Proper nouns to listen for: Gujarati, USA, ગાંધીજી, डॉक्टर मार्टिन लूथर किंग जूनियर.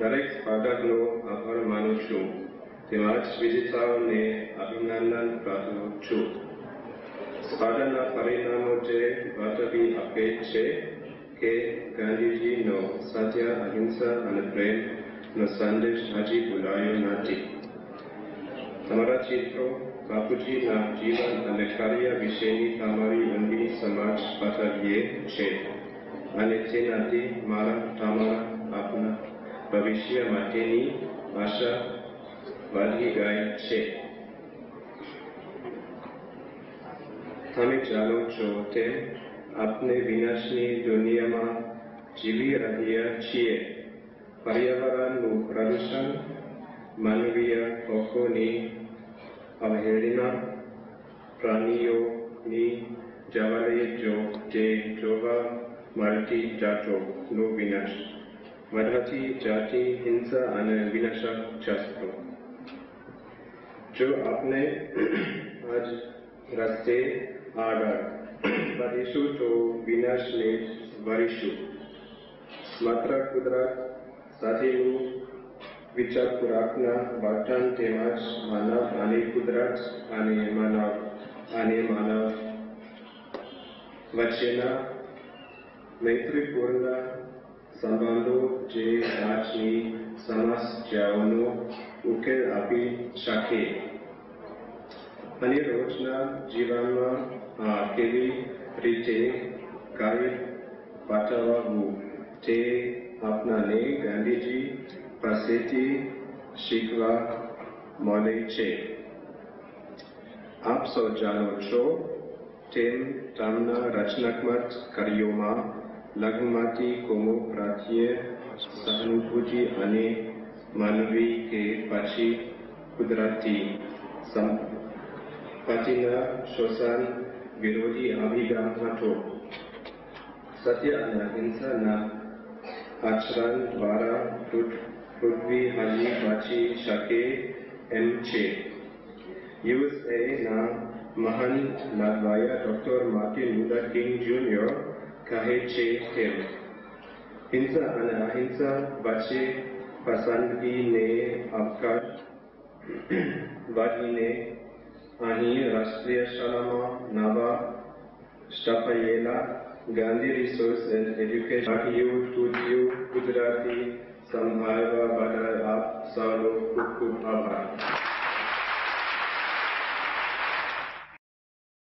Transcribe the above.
દરેક સ્પર્ધકનો આભાર માનું છું તેમજ વિજેતાઓને અભિનંદન પાઠવું છું. સ્પર્ધાના પરિણામો જે વાર્તાવી આપે છે કે ગાંધીજીનો સત્ય અહિંસા અને પ્રેમનો સંદેશ હજી ભૂલાયો નથી. તમારા ચિત્રો બાપુજીના જીવન અને કાર્ય વિશેની તમારી ઊંડી સમજ બતાવીએ છે અને તેનાથી મારા તમારા આપના भविष्य माटेनी आशा वधी गई छे. तमे जाणो छो के आपने विनाशनी दुनिया में जीवी रह्या छीए. पर्यावरणनुं प्रदूषण मानवीय हकोनी अवहेलना प्राणीओनी जवाबदारी जो जे जोवा मल्टी जातोनो विनाश वधाती जाती हिंसा आने विनाशक शास्त्रों जो आपने आज रास्ते आगर वरिशु तो विनाश ने वरिशु मात्रा कुदरत साथी रू विचार पुराकना वाटन तेमाज मानव आने कुदरत आने मानव वचना मैत्रीपूर्ण संबंधों जे राजनी समस्याओंनो उकेल आपी शके अने रोजना जीवनमां केवी रीते कार्य पाठवावू ते आपणाने गांधीजी पासेथी शीखवा मळे छे. आप सौ जाणो छो तेम तमना रचनात्मक कार्योमां लघुमती कोमो प्राथ्य सहानुभूति अने मानवी के पाछी कुदरती संपत्तिना शोषण विरोधी अभियान हटो सत्य अहिंसा ना आचरण द्वारा पृथ्वी हानि पाछी शके एम छे. USA ना महान लड़वाया डॉक्टर मार्टिन लूथर किंग जूनियर कहे छे तेम हिंसा अने अहिंसा बचे पसंदगी ने आपका वादी ने आही राष्ट्रीय शालामा नवा स्थापयेला गांधी रिसोर्स एंड एज्युकेशन यू टूटियो गुजराती संभालवा बदल आप सालों खूब खूब आभार.